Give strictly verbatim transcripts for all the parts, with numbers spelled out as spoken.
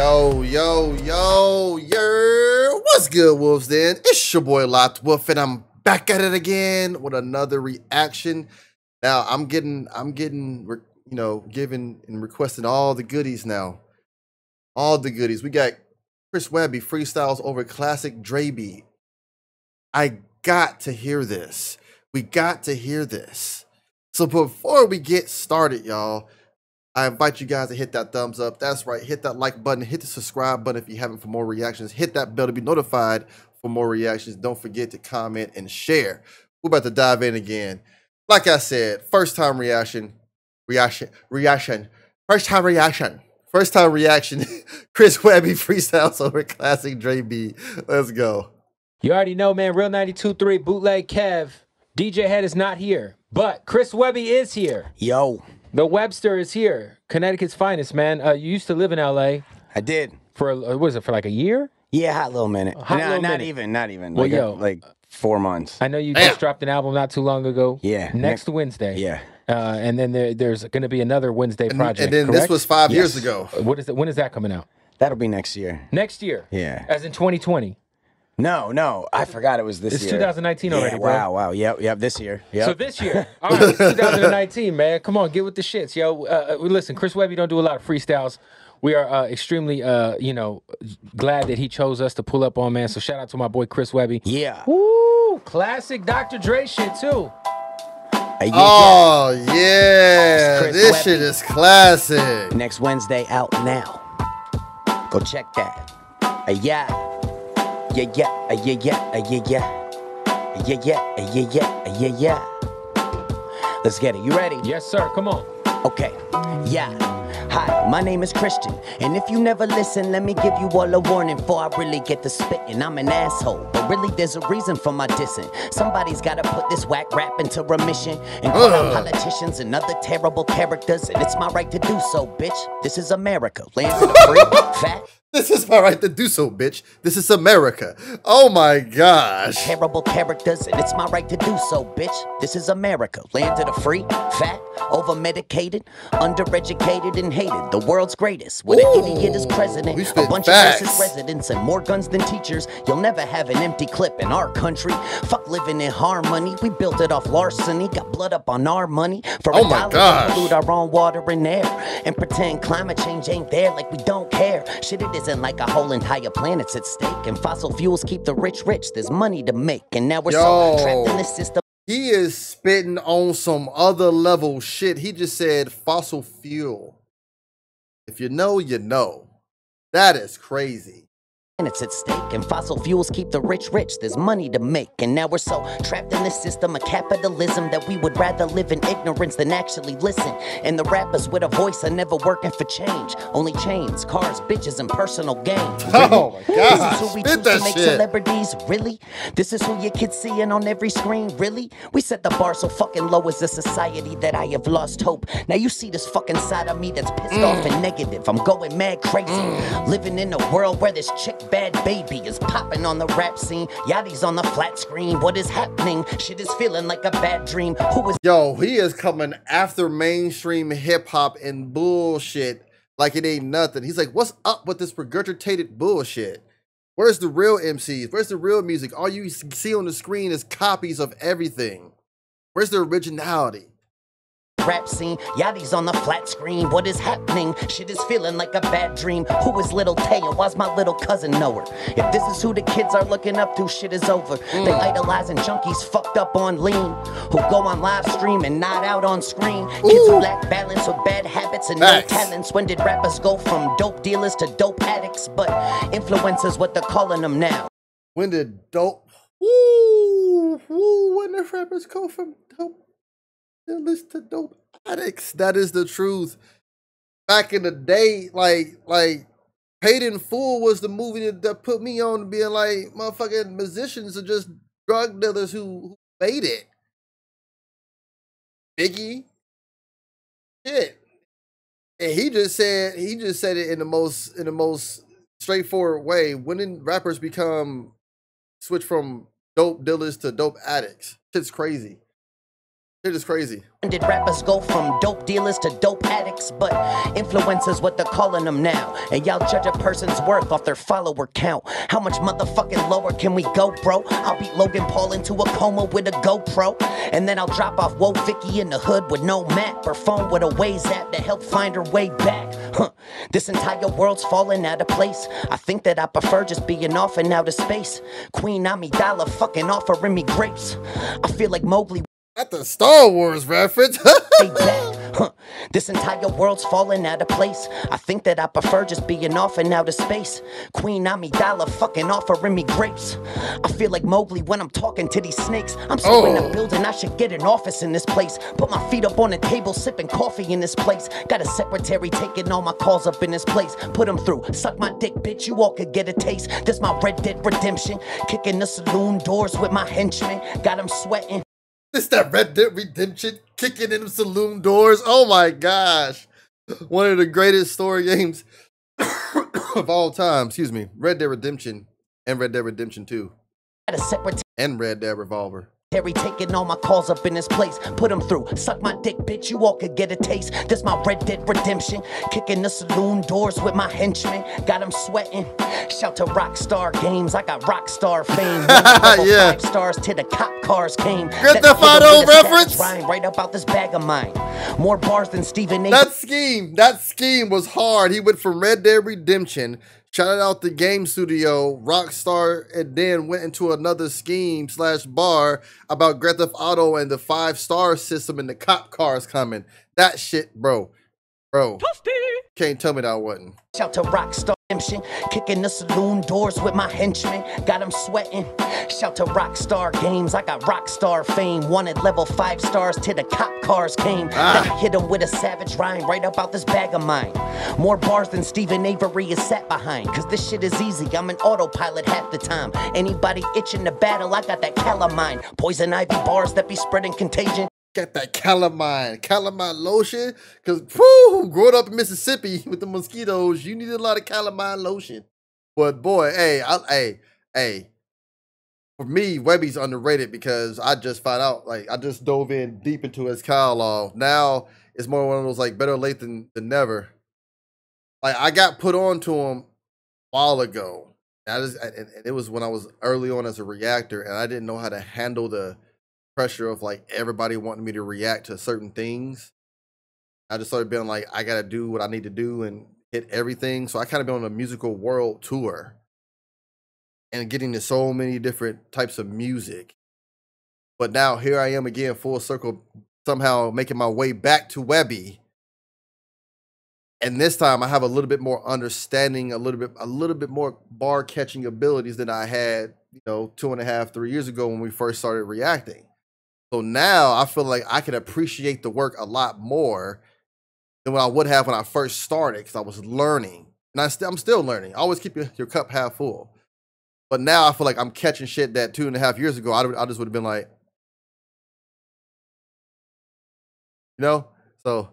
Yo, yo, yo, yo. What's good, Wolves? Then it's your boy LoccdWolf, and I'm back at it again with another reaction. Now I'm getting, I'm getting, you know, giving and requesting all the goodies now. All the goodies. We got Chris Webby freestyles over classic Dre beat. I got to hear this. We got to hear this. So before we get started, y'all, I invite you guys to hit that thumbs up. That's right. Hit that like button. Hit the subscribe button if you haven't for more reactions. Hit that bell to be notified for more reactions. Don't forget to comment and share. We're about to dive in again. Like I said, first time reaction, reaction, reaction, first time reaction, first time reaction. Chris Webby freestyles over classic Dre beat. Let's go. You already know, man. Real ninety-two point three, Bootleg Kev. D J Head is not here, but Chris Webby is here. Yo. The Webster is here. Connecticut's finest, man. Uh, you used to live in L A. I did. For, what was it, for like a year? Yeah, hot little minute. Hot no, little not minute. even, not even. Well, like, yo, a, like four months. I know you Damn. just dropped an album not too long ago. Yeah. Next, next Wednesday. Yeah. Uh, and then there, there's going to be another Wednesday and, project, And then correct? this was five yes. years ago. What is it, when is that coming out? That'll be next year. Next year? Yeah. As in twenty twenty? No, no, I forgot it was this it's year. It's twenty nineteen yeah, already, bro. Wow, wow, yep, yep, this year. Yep. So this year, all right, it's twenty nineteen, man. Come on, get with the shits, yo. Uh, listen, Chris Webby don't do a lot of freestyles. We are uh, extremely, uh, you know, glad that he chose us to pull up on, man. So shout out to my boy Chris Webby. Yeah. Woo, classic Doctor Dre shit too. Oh yeah, Chris this Webby. shit is classic. Next Wednesday out now. Go check that. Uh, yeah. Yeah, yeah, uh, yeah, yeah, uh, yeah, yeah, uh, yeah, yeah, uh, yeah, yeah, uh, yeah, yeah. Let's get it. You ready? Yes, sir. Come on. Okay. Yeah. Hi, my name is Christian, and if you never listen, let me give you all a warning before I really get to spitting. I'm an asshole, but really there's a reason for my dissing. Somebody's gotta put this whack rap into remission and call out politicians and other terrible characters, and it's my right to do so, bitch. This is America, land of the free, fat. This is my right to do so, bitch. This is America. Oh my gosh. Terrible characters, and it's my right to do so, bitch. This is America, land of the free, fat, over-medicated, undereducated, and hated, the world's greatest, with an idiot as president, a bunch facts. of racist residents, and more guns than teachers. You'll never have an empty clip in our country. Fuck living in harmony, we built it off larceny, got blood up on our money. For oh a my dollar, we pollute our own water and air, and pretend climate change ain't there like we don't care. Shit, it isn't like a whole entire planet's at stake, and fossil fuels keep the rich rich, there's money to make, and now we're Yo. so trapped in this system. He is spitting on some other level shit. He just said fossil fuel. If you know, you know. That is crazy. And it's at stake, and fossil fuels keep the rich rich, there's money to make, and now we're so trapped in this system of capitalism that we would rather live in ignorance than actually listen. And the rappers with a voice are never working for change, only chains, cars, bitches, and personal gain. Really? Oh my god, this is who we choose to make shit. celebrities, really? This is who your kids seeing on every screen, really? We set the bar so fucking low as a society that I have lost hope. Now you see this fucking side of me that's pissed mm. off and negative. I'm going mad crazy, mm. living in a world where this chick Bad Baby is popping on the rap scene. Yachty's on the flat screen. What is happening? Shit is feeling like a bad dream. Who is Yo, he is coming after mainstream hip-hop and bullshit like it ain't nothing. He's like, what's up with this regurgitated bullshit? Where's the real M Cs? Where's the real music? All you see on the screen is copies of everything. Where's the originality? Rap scene, Yachty's on the flat screen. What is happening? Shit is feeling like a bad dream. Who is little Tay? Why's my little cousin know her? If this is who the kids are looking up to, shit is over. Mm. They idolizing junkies fucked up on lean, who go on live stream and not out on screen. Ooh. Kids who lack balance with bad habits and nice. no talents. When did rappers go from dope dealers to dope addicts? But influencers, what they're calling them now. When did dope... Ooh, ooh, when did rappers go from dope list to dope addicts? That is the truth. Back in the day, like like Paid in Full was the movie that, that put me on to being like, motherfucking musicians are just drug dealers who, who made it. Biggie, shit, and he just said he just said it in the most in the most straightforward way. When did rappers become switch from dope dealers to dope addicts? Shit's crazy. It is crazy. Did rappers go from dope dealers to dope addicts, but influencers, what they're calling them now. And y'all judge a person's worth off their follower count. How much motherfucking lower can we go, bro? I'll beat Logan Paul into a coma with a GoPro. And then I'll drop off Woe Vicky in the hood with no map or phone with a Waze app to help find her way back. Huh. This entire world's falling out of place. I think that I prefer just being off in outer space. Queen Amidala fucking offering me grapes. I feel like Mowgli. At the Star Wars reference. Huh. This entire world's falling out of place. I think that I prefer just being off in outer space. Queen Amidala fucking offering me grapes. I feel like Mowgli when I'm talking to these snakes. I'm so oh. in a building, I should get an office in this place. Put my feet up on the table, sipping coffee in this place. Got a secretary taking all my calls up in this place. Put them through, suck my dick, bitch, you all could get a taste. This my Red Dead Redemption. Kicking the saloon doors with my henchmen. Got them sweating. It's that Red Dead Redemption kicking in the saloon doors. Oh my gosh. One of the greatest story games of all time. Excuse me. Red Dead Redemption and Red Dead Redemption two. And Red Dead Revolver. Terry taking all my calls up in this place. Put them through. Suck my dick, bitch. You all could get a taste. This my Red Dead Redemption. Kicking the saloon doors with my henchmen. Got them sweating. Shout to Rockstar Games. I got Rockstar fame. Yeah. Five stars till the cop cars came. Grand Theft Auto reference. Rhyme right up out this bag of mine. More bars than Stephen Avery. That scheme. That scheme was hard. He went from Red Dead Redemption. Shouted out the game studio, Rockstar, and then went into another scheme slash bar about Grand Theft Auto and the five-star system and the cop cars coming. That shit, bro. Bro. Toasty. Can't tell me that I wasn't. Shout to Rockstar. Kicking the saloon doors with my henchmen. Got them sweating. Shout to Rockstar Games. I got Rockstar fame. Wanted level five stars till the cop cars came. Ah. Then I hit them with a savage rhyme right up out this bag of mine. More bars than Stephen Avery is sat behind. Cause this shit is easy. I'm an autopilot half the time. Anybody itching to battle, I got that calamine. Poison ivy bars that be spreading contagion. Got that calamine, calamine lotion, because whew, growing up in Mississippi with the mosquitoes, you needed a lot of calamine lotion. But boy, hey, I, hey, hey, for me, Webby's underrated because I just found out, like, I just dove in deep into his catalog. Now it's more one of those, like, better late than, than never. Like, I got put on to him a while ago. And I just, and it was when I was early on as a reactor, and I didn't know how to handle the pressure of like everybody wanting me to react to certain things. I just started being like, I gotta do what I need to do and hit everything. So I kind of been on a musical world tour and getting to so many different types of music. But now here I am again, full circle, somehow making my way back to Webby. And this time I have a little bit more understanding, a little bit, a little bit more bar catching abilities than I had, you know, two and a half, three years ago when we first started reacting. So now I feel like I can appreciate the work a lot more than what I would have when I first started because I was learning. And I st I'm still learning. I always keep your, your cup half full. But now I feel like I'm catching shit that two and a half years ago, I, I just would have been like, you know? So,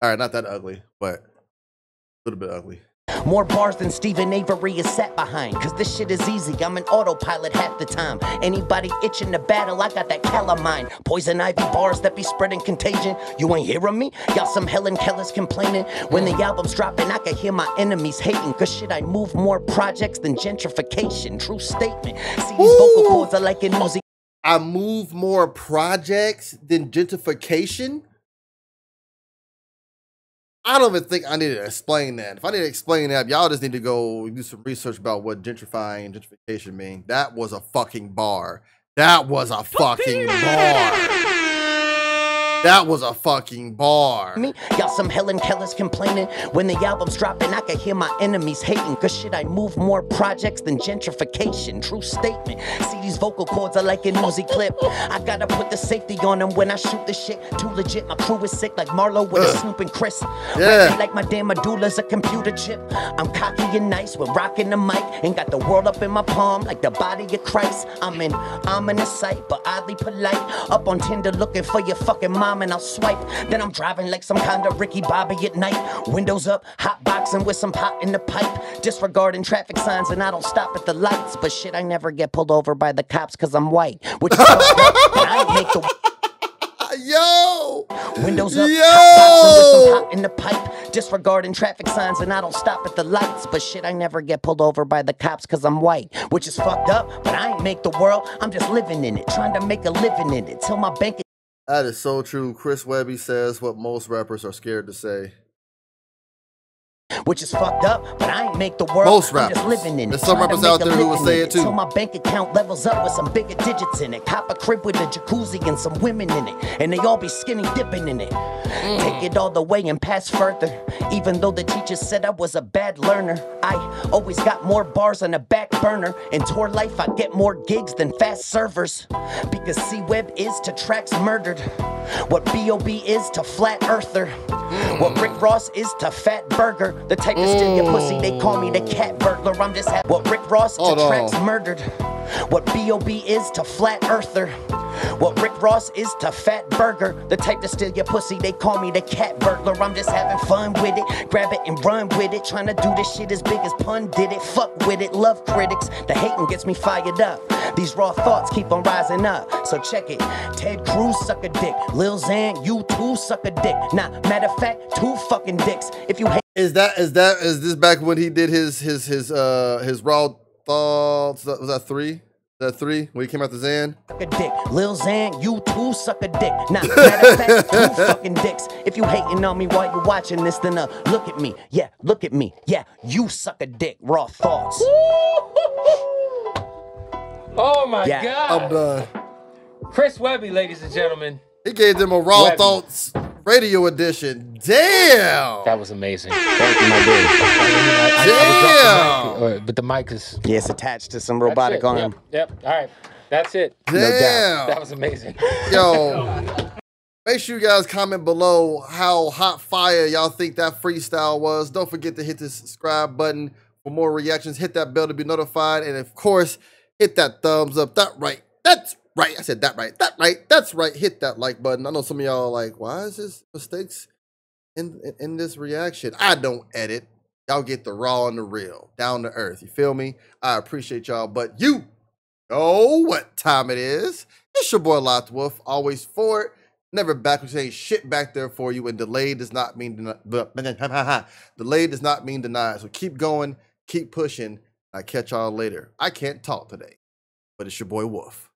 all right, not that ugly, but a little bit ugly. More bars than Stephen Avery is sat behind. Cause this shit is easy, I'm an autopilot half the time. Anybody itching to battle, I got that calamine. Poison ivy bars that be spreading contagion. You ain't hearing me? Y'all some Helen Keller's complaining. When the album's dropping, I can hear my enemies hating. Cause shit, I move more projects than gentrification. True statement. See, these Ooh. vocal cords are like an Uzi. I move more projects than gentrification? I don't even think I need to explain that. If I need to explain that, y'all just need to go do some research about what gentrifying and gentrification mean. That was a fucking bar. That was a fucking bar. That was a fucking bar. Y'all some Helen Keller's complaining. When the album's dropping, I can hear my enemies hating. Cause shit, I move more projects than gentrification. True statement. See, these vocal cords are like an Uzi clip. I gotta put the safety on them when I shoot this shit. Too legit, my crew is sick like Marlo with Ugh. a Snoop and Chris. Yeah. Like my damn medulla's a computer chip. I'm cocky and nice with rocking the mic. And got the world up in my palm like the body of Christ. I'm in ominous sight, but oddly polite. Up on Tinder looking for your fucking mom. And I'll swipe, then I'm driving like some kind of Ricky Bobby at night. Windows up, hot boxing with some pot in the pipe. Disregarding traffic signs and I don't stop at the lights. But shit, I never get pulled over by the cops cause I'm white. Which is so I make the Yo! Windows up, yo! Hot boxing with some hot in the pipe. Disregarding traffic signs and I don't stop at the lights. But shit, I never get pulled over by the cops cause I'm white. Which is fucked up, but I ain't make the world. I'm just living in it, trying to make a living in it. Till my bank. That is so true. Chris Webby says what most rappers are scared to say. Which is fucked up, but I ain't make the world. Most rappers. I'm just living in it. There's some rappers out there who will say it too. So my bank account levels up with some bigger digits in it. Cop a crib with a jacuzzi and some women in it. And they all be skinny dipping in it. Mm. Take it all the way and pass further. Even though the teacher said I was a bad learner. I always got more bars on the back burner. In tour life, I get more gigs than fast servers. Because C-Web is to tracks murdered. What B O B is to flat earther. Mm. What Rick Ross is to fat burger. The type to steal your pussy, they call me the cat burglar. I'm just happy. What Rick Ross to tracks murdered. What B O B is to flat earther. What Rick Ross is to fat burger. The type to steal your pussy, they call me the cat burglar. I'm just having fun with it. Grab it and run with it. Trying to do this shit as big as Pun did it. Fuck with it, love critics. The hating gets me fired up. These raw thoughts keep on rising up. So check it. Ted Cruz suck a dick. Lil Zan, you too suck a dick. Nah, matter of fact, two fucking dicks. If you hate. Is that is that is this back when he did his his his uh his raw thoughts? Was that three? Was that three when he came out the Zan? Suck a dick, Lil Zan, you too suck a dick. Nah, matter of fact, two fucking dicks. If you hating on me while you watching this, then uh look at me, yeah, look at me, yeah, you suck a dick. Raw thoughts. Oh my yeah. God! I'm done. Chris Webby, ladies and gentlemen. He gave them a raw Webby. Thoughts. Radio edition. Damn. That was amazing. Thank you, my dude. Damn. I, I, I the mic, uh, but the mic is. Yeah, it's attached to some robotic arm. Yep, yep. All right. That's it. Damn. No doubt. That was amazing. Yo. Make sure you guys comment below how hot fire y'all think that freestyle was. Don't forget to hit the subscribe button for more reactions. Hit that bell to be notified. And of course, hit that thumbs up. That right. That's right, I said that right, that right, that's right. Hit that like button. I know some of y'all are like, why is this mistakes in, in in this reaction? I don't edit. Y'all get the raw and the real, down to earth. You feel me? I appreciate y'all, but you know what time it is. It's your boy LoccdWolf, always forward, never backwards. Ain't shit back there for you, and delayed does not mean denied. Delayed does not mean denied. So keep going, keep pushing. I'll catch y'all later. I can't talk today, but it's your boy Wolf.